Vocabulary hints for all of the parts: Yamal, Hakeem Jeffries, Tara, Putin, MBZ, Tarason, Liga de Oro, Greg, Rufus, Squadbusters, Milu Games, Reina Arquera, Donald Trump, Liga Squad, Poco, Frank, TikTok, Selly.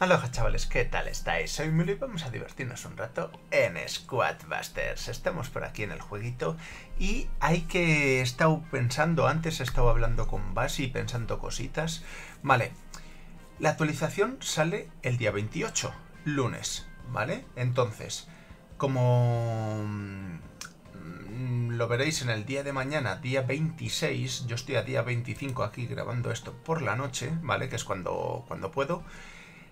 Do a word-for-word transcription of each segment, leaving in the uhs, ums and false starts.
Aloha chavales, ¿qué tal estáis? Soy Milu y vamos a divertirnos un rato en Squadbusters. Estamos por aquí en el jueguito y hay que... He estado pensando, antes he estado hablando con Basi y pensando cositas. Vale, la actualización sale el día veintiocho, lunes, ¿vale? Entonces, como lo veréis en el día de mañana, día veintiséis, yo estoy a día veinticinco aquí grabando esto por la noche, ¿vale? Que es cuando, cuando puedo.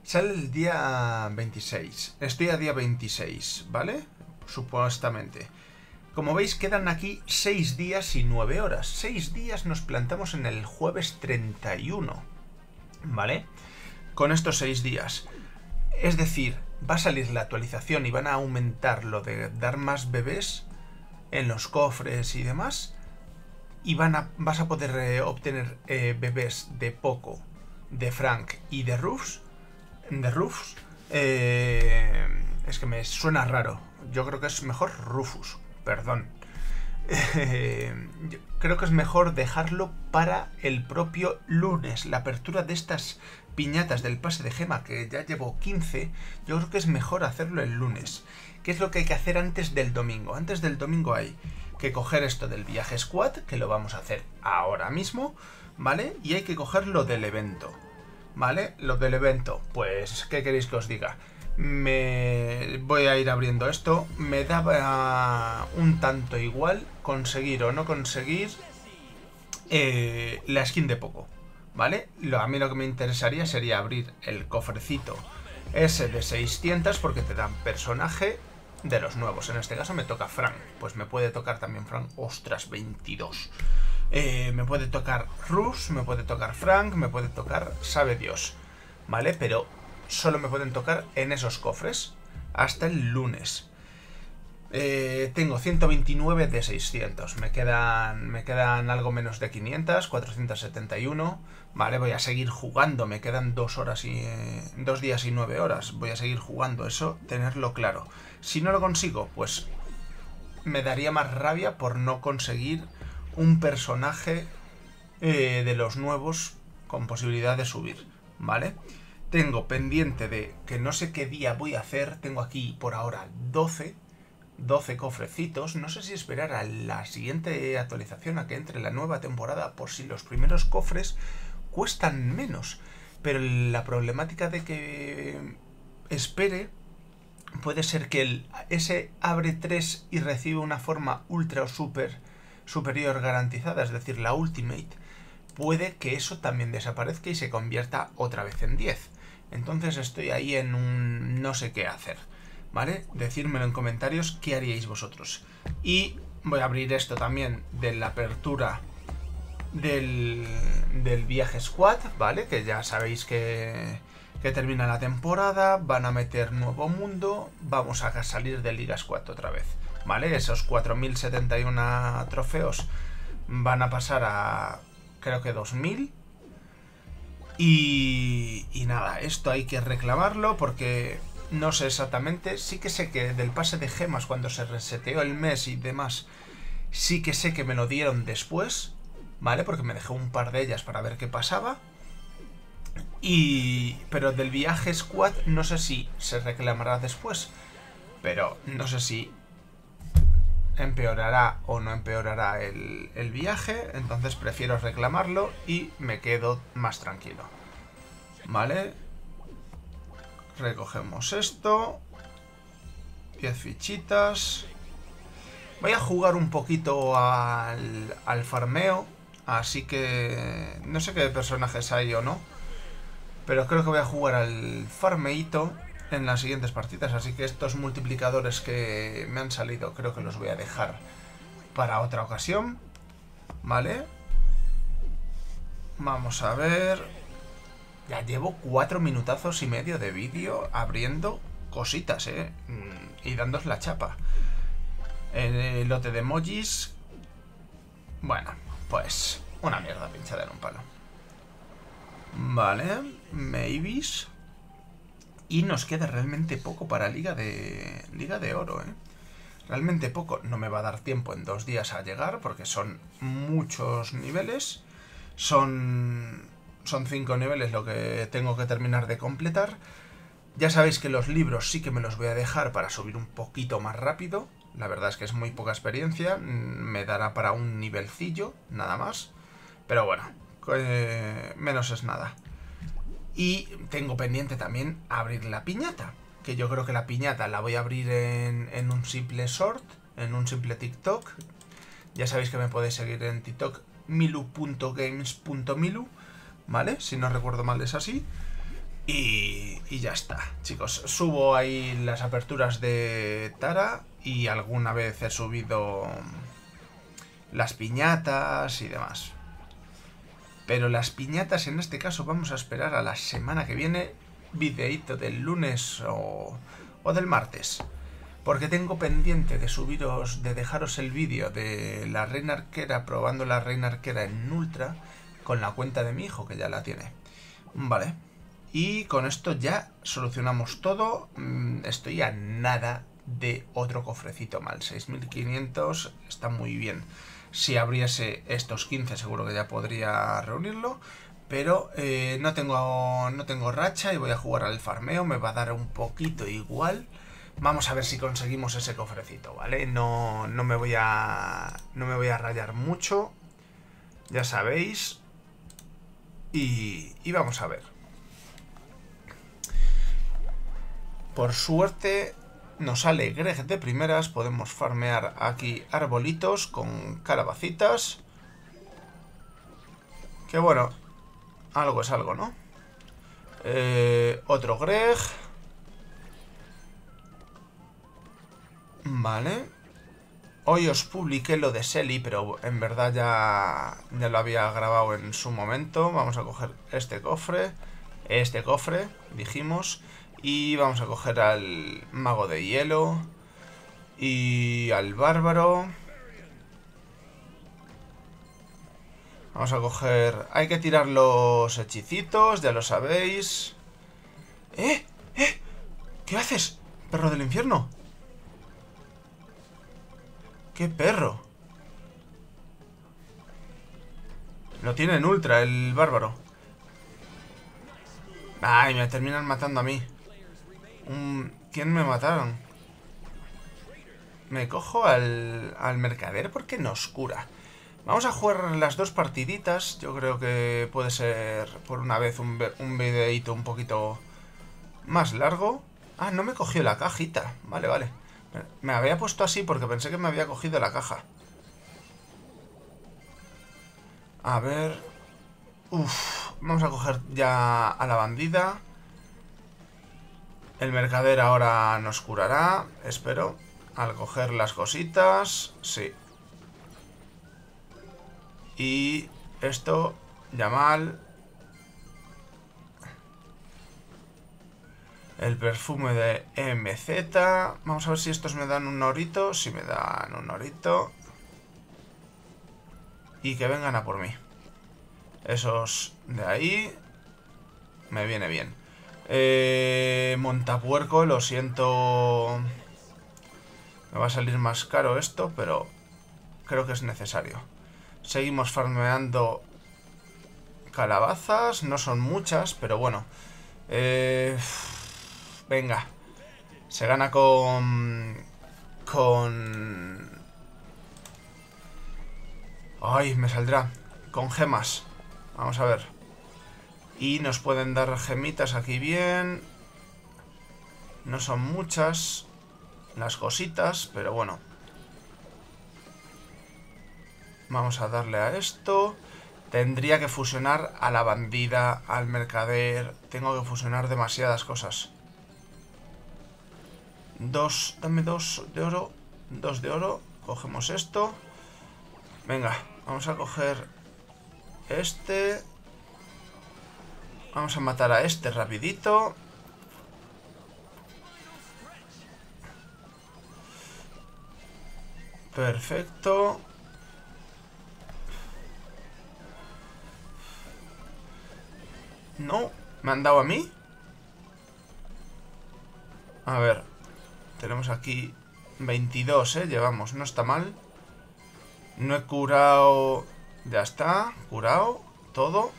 Sale el día veintiséis. Estoy a día veintiséis, ¿vale? Supuestamente. Como veis, quedan aquí seis días y nueve horas. seis días nos plantamos en el jueves treinta y uno, ¿vale? Con estos seis días. Es decir, va a salir la actualización y van a aumentar lo de dar más bebés en los cofres y demás. Y van a, vas a poder eh, obtener eh, bebés de Poco, de Frank y de Rufus. De Rufus, eh, es que me suena raro. Yo creo que es mejor Rufus, perdón. Eh, yo creo que es mejor dejarlo para el propio lunes. La apertura de estas piñatas del pase de gema, que ya llevo quince, yo creo que es mejor hacerlo el lunes. ¿Qué es lo que hay que hacer antes del domingo? Antes del domingo hay que coger esto del viaje squad, que lo vamos a hacer ahora mismo, ¿vale? Y hay que coger lo del evento. ¿Vale? Lo del evento, pues, ¿qué queréis que os diga? Me voy a ir abriendo esto. Me daba un tanto igual conseguir o no conseguir eh, la skin de Poco, ¿vale? Lo, a mí lo que me interesaría sería abrir el cofrecito ese de seiscientos, porque te dan personaje de los nuevos. En este caso me toca Frank, pues me puede tocar también Frank. Ostras, veintidós. Eh, me puede tocar Rufus, me puede tocar Frank, me puede tocar sabe Dios, ¿vale? Pero solo me pueden tocar en esos cofres hasta el lunes. Eh, tengo ciento veintinueve de seiscientos, me quedan, me quedan algo menos de quinientos, cuatrocientos setenta y uno, ¿vale? Voy a seguir jugando, me quedan dos horas y, eh, dos días y nueve horas, voy a seguir jugando, eso tenerlo claro. Si no lo consigo, pues me daría más rabia por no conseguir un personaje eh, de los nuevos con posibilidad de subir, ¿vale? Tengo pendiente de que no sé qué día voy a hacer, tengo aquí por ahora doce cofrecitos, no sé si esperar a la siguiente actualización, a que entre la nueva temporada, por si los primeros cofres cuestan menos, pero la problemática de que espere puede ser que el, ese abre tres y recibe una forma ultra o super superior garantizada, es decir, la Ultimate, puede que eso también desaparezca y se convierta otra vez en diez. Entonces estoy ahí en un no sé qué hacer, ¿vale? Decírmelo en comentarios qué haríais vosotros. Y voy a abrir esto también de la apertura del, del viaje squad, ¿vale? Que ya sabéis que, que termina la temporada, van a meter nuevo mundo, vamos a salir de Liga Squad otra vez. ¿Vale? Esos cuatro mil setenta y uno trofeos van a pasar a, creo que dos mil. Y, y nada, esto hay que reclamarlo porque no sé exactamente. Sí que sé que del pase de gemas, cuando se reseteó el mes y demás, sí que sé que me lo dieron después, ¿vale? Porque me dejé un par de ellas para ver qué pasaba. Y pero del viaje squad no sé si se reclamará después, pero no sé si empeorará o no empeorará el, el viaje, entonces prefiero reclamarlo y me quedo más tranquilo, ¿vale? Recogemos esto, diez fichitas, voy a jugar un poquito al, al farmeo, así que no sé qué personajes hay o no, pero creo que voy a jugar al farmeito en las siguientes partidas, así que estos multiplicadores que me han salido creo que los voy a dejar para otra ocasión, ¿vale? Vamos a ver, ya llevo cuatro minutazos y medio de vídeo abriendo cositas, ¿eh? Y dándos la chapa. El lote de emojis, bueno, pues una mierda pinchada en un palo. Vale, maybes. Y nos queda realmente poco para Liga de, Liga de Oro, ¿eh? Realmente poco. No me va a dar tiempo en dos días a llegar porque son muchos niveles. Son, son cinco niveles lo que tengo que terminar de completar. Ya sabéis que los libros sí que me los voy a dejar para subir un poquito más rápido. La verdad es que es muy poca experiencia, me dará para un nivelcillo, nada más. Pero bueno, eh, menos es nada. Y tengo pendiente también abrir la piñata, que yo creo que la piñata la voy a abrir en, en un simple short, en un simple TikTok. Ya sabéis que me podéis seguir en TikTok, milu punto games punto milu, ¿vale? Si no recuerdo mal es así. Y, y ya está, chicos. Subo ahí las aperturas de Tara y alguna vez he subido las piñatas y demás. Pero las piñatas en este caso vamos a esperar a la semana que viene, videíto del lunes o, o del martes. Porque tengo pendiente de subiros, de dejaros el vídeo de la Reina Arquera, probando la Reina Arquera en Ultra, con la cuenta de mi hijo que ya la tiene. Vale. Y con esto ya solucionamos todo. Estoy a nada de otro cofrecito mal. seis mil quinientos está muy bien. Si abriese estos quince seguro que ya podría reunirlo. Pero eh, no tengo, no tengo racha y voy a jugar al farmeo. Me va a dar un poquito igual. Vamos a ver si conseguimos ese cofrecito, ¿vale? No, no, me voy a, no me voy a rayar mucho. Ya sabéis. Y, y vamos a ver. Por suerte nos sale Greg de primeras, podemos farmear aquí arbolitos con calabacitas. Que bueno, algo es algo, ¿no? Eh, otro Greg. Vale. Hoy os publiqué lo de Selly, pero en verdad ya, ya lo había grabado en su momento. Vamos a coger este cofre, este cofre, dijimos... Y vamos a coger al mago de hielo y al bárbaro. Vamos a coger... Hay que tirar los hechicitos, ya lo sabéis. ¡Eh! ¡Eh! ¿Qué haces, perro del infierno? ¡Qué perro! Lo tiene en ultra el bárbaro. ¡Ay! Me terminan matando a mí. ¿Quién me mataron? Me cojo al, al mercader porque nos cura. Vamos a jugar las dos partiditas. Yo creo que puede ser por una vez un, un videíto un poquito más largo. Ah, no me cogió la cajita. Vale, vale. Me había puesto así porque pensé que me había cogido la caja. A ver... Uf, vamos a coger ya a la bandida. El mercader ahora nos curará, espero, al coger las cositas, sí. Y esto, Yamal. El perfume de M B Z. Vamos a ver si estos me dan un orito, si me dan un orito. Y que vengan a por mí. Esos de ahí me viene bien. Eh, montapuerco, lo siento. Me va a salir más caro esto, pero creo que es necesario. Seguimos farmeando calabazas. No son muchas, pero bueno. Eh, venga. Se gana con... Con... Ay, me saldrá. Con gemas. Vamos a ver. Y nos pueden dar gemitas aquí bien. No son muchas las cositas, pero bueno. Vamos a darle a esto. Tendría que fusionar a la bandida, al mercader. Tengo que fusionar demasiadas cosas. Dos, dame dos de oro. Dos de oro. Cogemos esto. Venga, vamos a coger este... Vamos a matar a este rapidito. Perfecto. No, ¿me han dado a mí? A ver. Tenemos aquí veintidós, ¿eh? Llevamos, no está mal. No he curado... Ya está, curado, todo.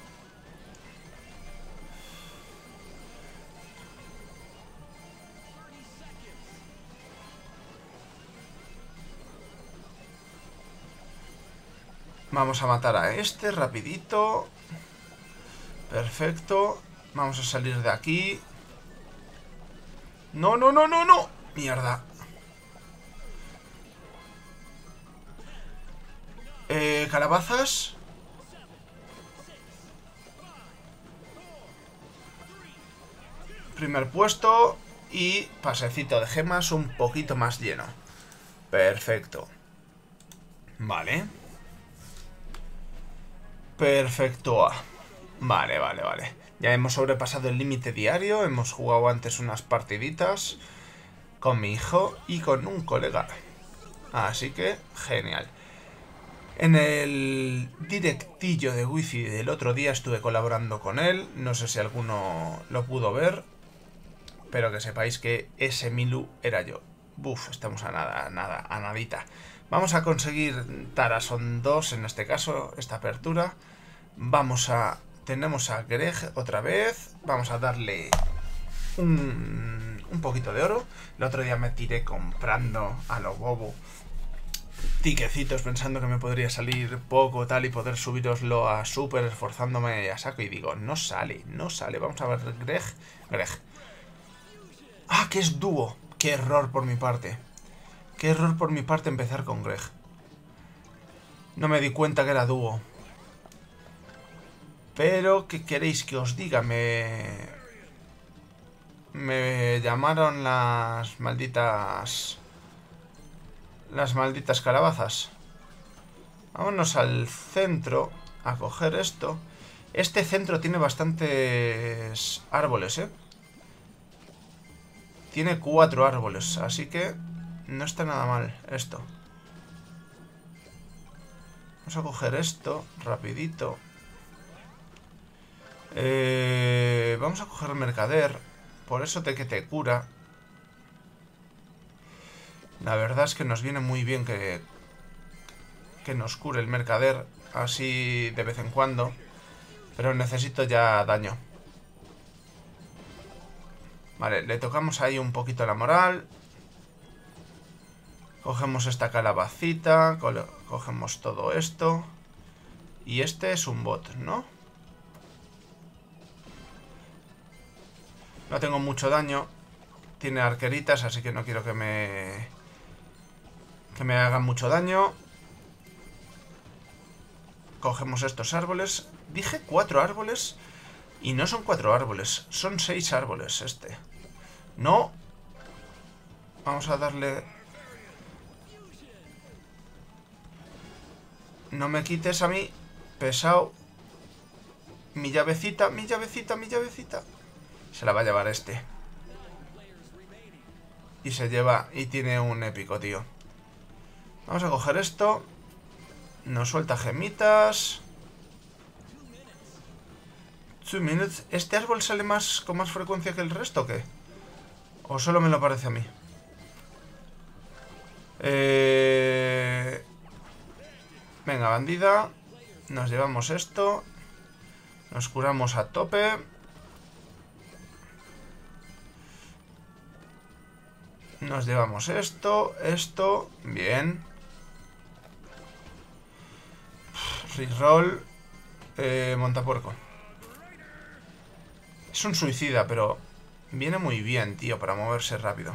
Vamos a matar a este rapidito. Perfecto. Vamos a salir de aquí. No, no, no, no, no. Mierda. Eh, calabazas. Primer puesto. Y pasecito de gemas un poquito más lleno. Perfecto. Vale. Perfecto. A. Vale, vale, vale. Ya hemos sobrepasado el límite diario. Hemos jugado antes unas partiditas con mi hijo y con un colega. Así que, genial. En el directillo de wifi del otro día estuve colaborando con él. No sé si alguno lo pudo ver. Pero que sepáis que ese Milu era yo. Buf, estamos a nada, a nada, a nadita. Vamos a conseguir Tarason dos en este caso, esta apertura. Vamos a... Tenemos a Greg otra vez. Vamos a darle un, un poquito de oro. El otro día me tiré comprando a lo bobo tiquecitos pensando que me podría salir poco tal y poder subiroslo a super esforzándome a saco. Y digo, no sale, no sale. Vamos a ver Greg. Greg. Ah, que es dúo. Qué error por mi parte. Qué error por mi parte empezar con Greg. No me di cuenta que era dúo. Pero, ¿qué queréis que os diga? Me... Me llamaron las malditas... Las malditas calabazas. Vámonos al centro a coger esto. Este centro tiene bastantes árboles, ¿eh? Tiene cuatro árboles, así que no está nada mal esto. Vamos a coger esto rapidito. Eh, vamos a coger el mercader. Por eso te que te cura. La verdad es que nos viene muy bien que Que nos cure el mercader. Así de vez en cuando. Pero necesito ya daño. Vale, le tocamos ahí un poquito la moral. Cogemos esta calabacita. Cogemos todo esto. Y este es un bot, ¿no? No tengo mucho daño. Tiene arqueritas, así que no quiero que me... Que me hagan mucho daño. Cogemos estos árboles. Dije cuatro árboles. Y no son cuatro árboles. Son seis árboles este. No. Vamos a darle... No me quites a mí. Pesado. Mi llavecita, mi llavecita, mi llavecita. Se la va a llevar este. Y se lleva... Y tiene un épico, tío. Vamos a coger esto. Nos suelta gemitas. Two minutes. ¿Este árbol sale más con más frecuencia que el resto o qué? ¿O solo me lo parece a mí? Eh... Venga, bandida. Nos llevamos esto. Nos curamos a tope. Nos llevamos esto, esto, bien. Reroll, eh, montapuerco. Es un suicida, pero viene muy bien, tío, para moverse rápido.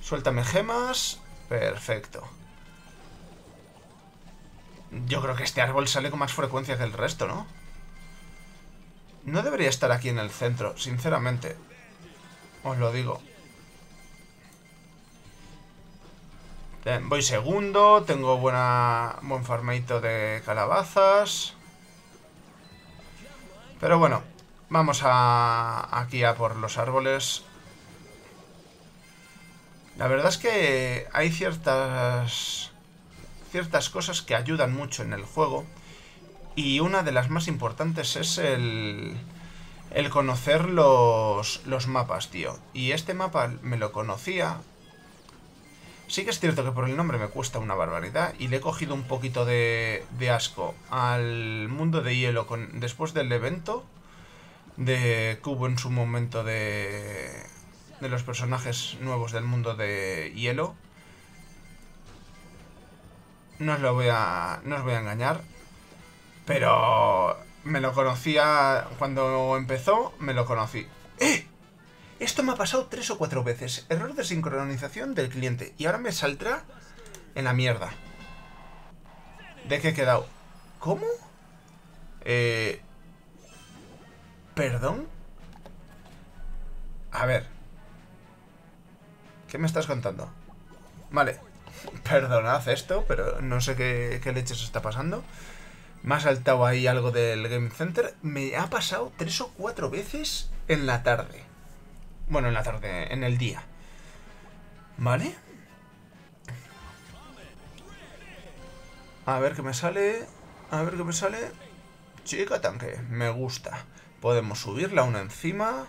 Suéltame gemas, perfecto. Yo creo que este árbol sale con más frecuencia que el resto, ¿no? No debería estar aquí en el centro, sinceramente. Os lo digo. Voy segundo, tengo buena, buen farmeito de calabazas. Pero bueno, vamos a, aquí a por los árboles. La verdad es que hay ciertas, ciertas cosas que ayudan mucho en el juego. Y una de las más importantes es el, el conocer los, los mapas, tío. Y este mapa me lo conocía. Sí que es cierto que por el nombre me cuesta una barbaridad. Y le he cogido un poquito de, de asco al mundo de hielo con, después del evento de que hubo en su momento de, de los personajes nuevos del mundo de hielo. No os lo voy a, no os voy a engañar. Pero me lo conocía cuando empezó, me lo conocí. ¡Eh! Esto me ha pasado tres o cuatro veces. Error de sincronización del cliente. Y ahora me saldrá en la mierda. ¿De qué he quedado? ¿Cómo? Eh... ¿Perdón? A ver. ¿Qué me estás contando? Vale. Perdonad esto, pero no sé qué, qué leches está pasando. Me ha saltado ahí algo del Game Center. Me ha pasado tres o cuatro veces en la tarde. Bueno, en la tarde, en el día. ¿Vale? A ver qué me sale. A ver qué me sale. Chica tanque, me gusta. Podemos subirla una encima.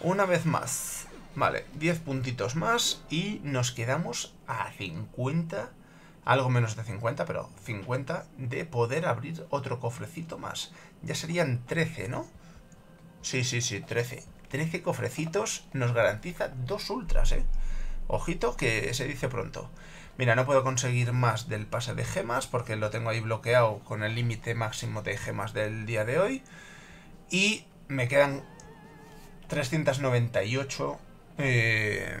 Una vez más. Vale, diez puntitos más. Y nos quedamos a cincuenta. Algo menos de cincuenta, pero cincuenta de poder abrir otro cofrecito más. Ya serían trece, ¿no? Sí, sí, sí, trece. trece cofrecitos nos garantiza dos ultras, ¿eh? Ojito que se dice pronto. Mira, no puedo conseguir más del pase de gemas porque lo tengo ahí bloqueado con el límite máximo de gemas del día de hoy. Y me quedan trescientas noventa y ocho... Eh,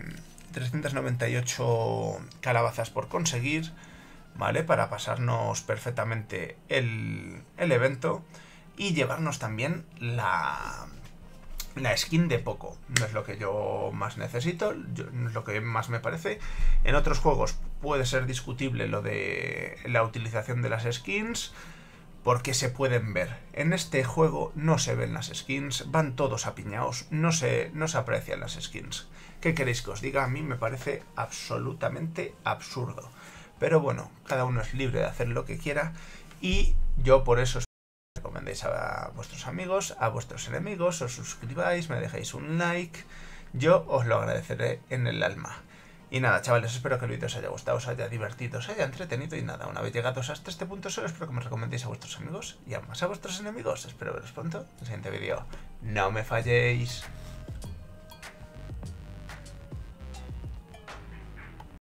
trescientas noventa y ocho calabazas por conseguir. ¿Vale? Para pasarnos perfectamente el, el evento y llevarnos también la, la skin de Poco. No es lo que yo más necesito, yo, no es lo que más me parece. En otros juegos puede ser discutible lo de la utilización de las skins, porque se pueden ver. En este juego no se ven las skins, van todos apiñados, no se, no se aprecian las skins. ¿Qué queréis que os diga? A mí me parece absolutamente absurdo. Pero bueno, cada uno es libre de hacer lo que quiera y yo por eso os recomendéis a vuestros amigos, a vuestros enemigos, os suscribáis, me dejéis un like, yo os lo agradeceré en el alma. Y nada, chavales, espero que el vídeo os haya gustado, os haya divertido, os haya entretenido y nada, una vez llegados hasta este punto solo espero que me recomendéis a vuestros amigos y aún más a vuestros enemigos. Espero veros pronto en el siguiente vídeo. ¡No me falléis!